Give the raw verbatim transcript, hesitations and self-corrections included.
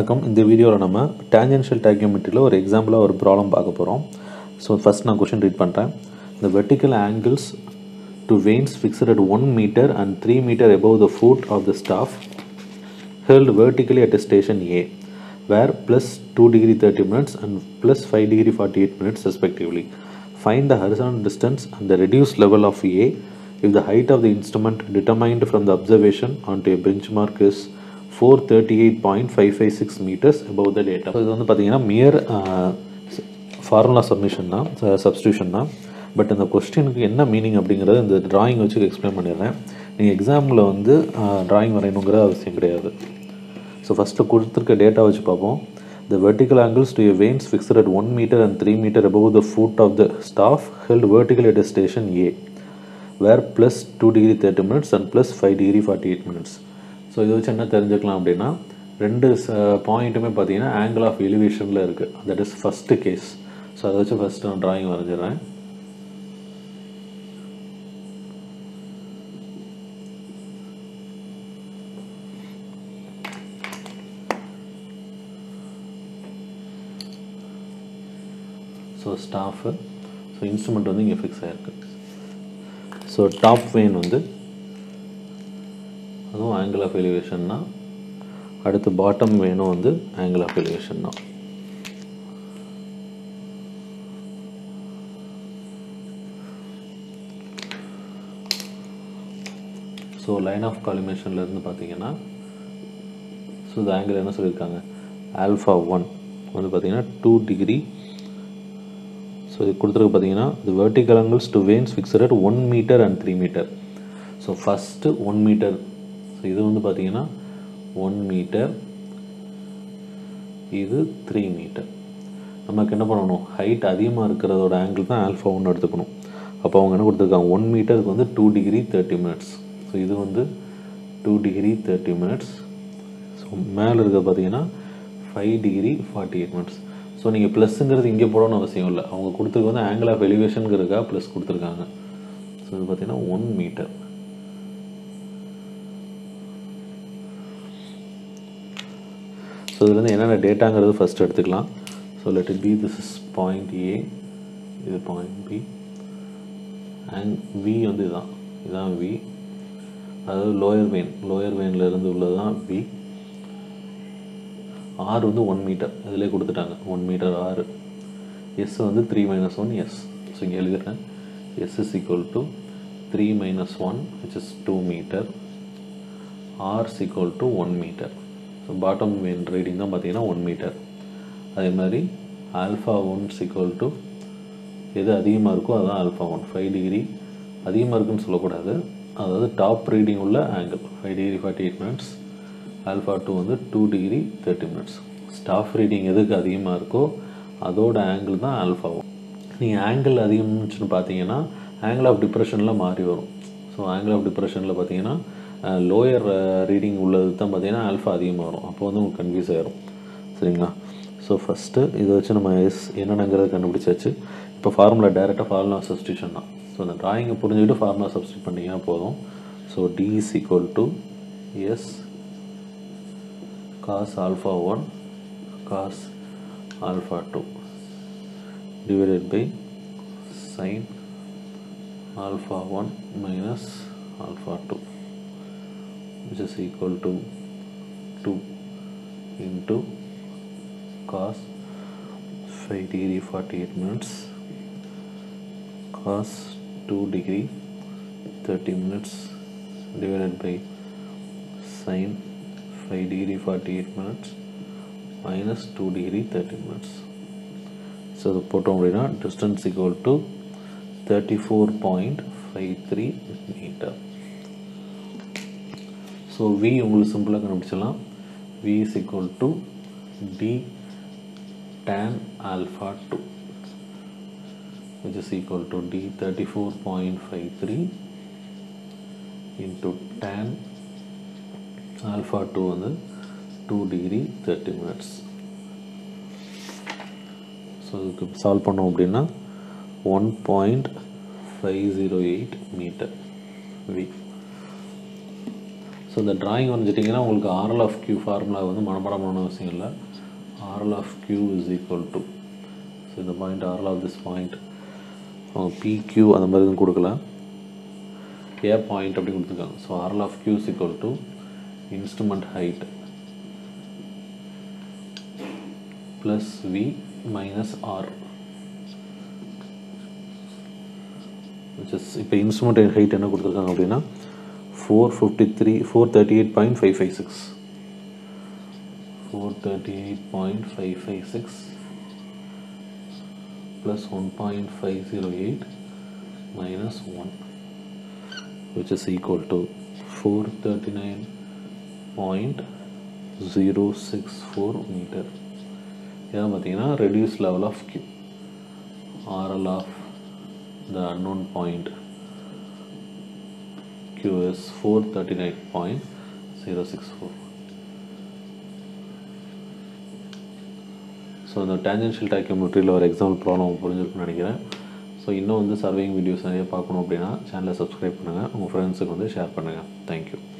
வணக்கம். இந்த வீடியோவில் நம்ம டேஞ்சென்ஷியல் டாக்கியோமெட்ரியில் ஒரு எக்ஸாம்பிளாக ஒரு ப்ராப்ளம் பார்க்க போகிறோம். ஸோ ஃபஸ்ட் நான் கொஷின் ரீட் பண்ணுறேன். The vertical angles to veins fixed at one meter and three meter above the foot of the staff held vertically at a station A where plus two degree thirty minutes and plus five degree forty-eight minutes respectively. Find the horizontal distance and the reduced level of A if the height of the instrument determined from the observation onto a benchmark is four thirty-eight point five five six meters above the data. So, இது வந்து பார்த்தீங்கன்னா mere formula submission தான், substitution தான். But இந்த கொஸ்டினுக்கு என்ன meaning அப்படிங்கிறத இந்த ட்ராயிங் வச்சு எக்ஸ்பிளைன் பண்ணிடுறேன். நீங்கள் எக்ஸாமில் வந்து ட்ராயிங் வரையணுங்கிற அவசியம் கிடையாது. ஸோ ஃபஸ்ட்டு கொடுத்துருக்க டேட்டா வச்சு பார்ப்போம். The vertical angles to vanes fixed at one metre and three metre above the foot of the staff held vertical at station A where plus two degree thirty minutes and plus five degree forty eight minutes so இதை வச்சு என்ன தெரிஞ்சுக்கலாம் அப்படின்னா, ரெண்டு பாயிண்ட்டுமே பார்த்தீங்கன்னா angle of எலிவேஷனில் இருக்குது. That is first case. So அதை வச்சு ஃபஸ்ட்டு நான் ட்ராயிங் வரைஞ்சிடுறேன். ஸோ ஸ்டாஃபு ஸோ இன்ஸ்ட்ருமெண்ட் வந்து இங்கே ஃபிக்ஸ் ஆகிருக்கு. ஸோ டாப் வெயின் வந்து அதுவும் ஆங்கிள் ஆஃப் எலிவேஷன்னா, அடுத்து பாட்டம் வெயினும் வந்து ஆங்கிள் ஆஃப் எலிவேஷன் தான். ஸோ லைன் ஆஃப் காலிமேஷன்லேருந்து பார்த்தீங்கன்னா, ஸோ இது ஆங்கிள் என்ன சொல்லியிருக்காங்க, ஆல்ஃபா ஒன் வந்து பார்த்தீங்கன்னா டூ டிகிரி. ஸோ இது கொடுத்துருக்கு பார்த்தீங்கன்னா, இது vertical angles to vanes fixed at one metre and three metre. So first one metre, so இது வந்து பார்த்தீங்கன்னா ஒன் மீட்டர், இது த்ரீ மீட்டர். நமக்கு என்ன பண்ணணும், ஹைட் அதிகமாக இருக்கிறதோட ஆங்கிள் தான் ஆல்ஃபா ஒன்று எடுத்துக்கணும். அப்போ அவங்க என்ன கொடுத்துருக்காங்க, ஒன் மீட்டருக்கு வந்து two degree thirty minutes. So இது வந்து two degree thirty minutes. So மேலே இருக்கிறது பார்த்தீங்கன்னா five degree forty eight minutes. So நீங்கள் ப்ளஸ்ஸுங்கிறது இங்கே போடணும்னு அவசியம் இல்லை. அவங்க கொடுத்துருக்கு வந்து ஆங்கிள் ஆஃப் எலிவேஷனுங்கிறதுக்காக ப்ளஸ் கொடுத்துருக்காங்க. ஸோ இது பார்த்தீங்கன்னா ஒன் மீட்டர். ஸோ இதில் வந்து என்னென்ன டேட்டாங்கிறது ஃபஸ்ட் எடுத்துக்கலாம். So let it be this is point A, இது பாயிண்ட் பி, அண்ட் வி வந்து இதுதான் இதுதான் வி, அதாவது லோயர் வெயின், லோயர் வெயின்லேருந்து உள்ளது தான் வி. ஆர் வந்து ஒன் மீட்டர், அதிலே கொடுத்துட்டாங்க ஒன் மீட்டர் ஆறு. எஸ் வந்து three minus one S. So இங்கே எழுதுகிறேன் S is equal to three minus one which is two metre, R's equal to one metre. So bottom vane reading தான் பார்த்தீங்கன்னா one metre. அதே மாதிரி ஆல்ஃபா ஒன்ஸ் ஈக்குவல் டு, எது அதிகமாக இருக்கோ அதுதான் ஆல்ஃபா ஒன். ஃபைவ் டிகிரி அதிகமாக இருக்குன்னு சொல்லக்கூடாது, அதாவது டாப் ரீடிங் உள்ள angle five degree forty eight minutes. Alpha two வந்து two degree thirty minutes. Staff reading எதுக்கு அதிகமாக இருக்கோ அதோட ஆங்கிள் தான் ஆல்ஃபா ஒன். நீங்கள் ஆங்கிள் அதிகம்னு பார்த்தீங்கன்னா ஆங்கிள் ஆஃப் டிப்ரெஷனில் மாறி வரும். ஸோ ஆங்கிள் ஆஃப் டிப்ரெஷனில் பார்த்தீங்கன்னா லோயர் ரீடிங் உள்ளது தான் பார்த்தீங்கன்னா ஆல்ஃபா அதிகமாக வரும். அப்போ வந்து உங்களுக்கு கன்ஃபியூஸ் ஆகிடும். சரிங்களா? ஸோ ஃபஸ்ட்டு இதை வச்சு நம்ம எஸ் என்னென்னங்கிறது கண்டுபிடிச்சாச்சு. இப்போ ஃபார்முலா டைரெக்டாக ஃபார்முலா சப்ஸ்டியூஷன் தான். ஸோ அந்த ட்ராயிங்கை புரிஞ்சுக்கிட்டு ஃபார்முலா சப்ஸ்டியூட் பண்ணிங்கன்னா போதும். So D is equal to S cos alpha one cos alpha two divided by sin alpha one minus alpha two, which is equal to two into cos five degree forty-eight minutes cos two degree thirty minutes divided by sin five degree forty-eight minutes minus two degree thirty minutes. So the potom rena distance equal to thirty-four point five three meter. So v உங்களுக்கு சிம்பிளா கண்டுபிடிச்சலாம். v is equal to d tan alpha two, which is equal to d thirty-four point five three into tan alpha two வந்து two degree thirty minutes. So இதுக்கு solve பண்ணோம் அப்படின்னா one point five zero eight metre V. So இந்த drawing வரைஞ்சிட்டிங்கன்னா உங்களுக்கு RL of Q formula வந்து மனப்பாடம் பண்ண அவசியம் இல்லை. RL of Q is equal to so இந்த point RL of this point BQ அந்த மாதிரி எதுவும் கொடுக்கல, ஏ பாயிண்ட் அப்படி கொடுத்துருக்காங்க. So RL of Q is equal to instrument height plus V minus R. இப்போ இன்ஸ்ட்ருமெண்ட் ஹைட் என்ன கொடுத்துருக்காங்க அப்படின்னா four fifty three four thirty eight point five five six four thirty eight point five five six plus one point five zero eight minus one which is equal to four thirty nine point zero six four metre. இதான் பார்த்தீங்கன்னா reduce level of Q RL of the unknown point q is four thirty-nine point zero six four. so the tangential tacheometry la or example problem purinjirukku nenikiren. so innum vandu surveying videos nariya paakkanum appadina channel subscribe pannunga, unga friends ku vandu share pannunga. thank you.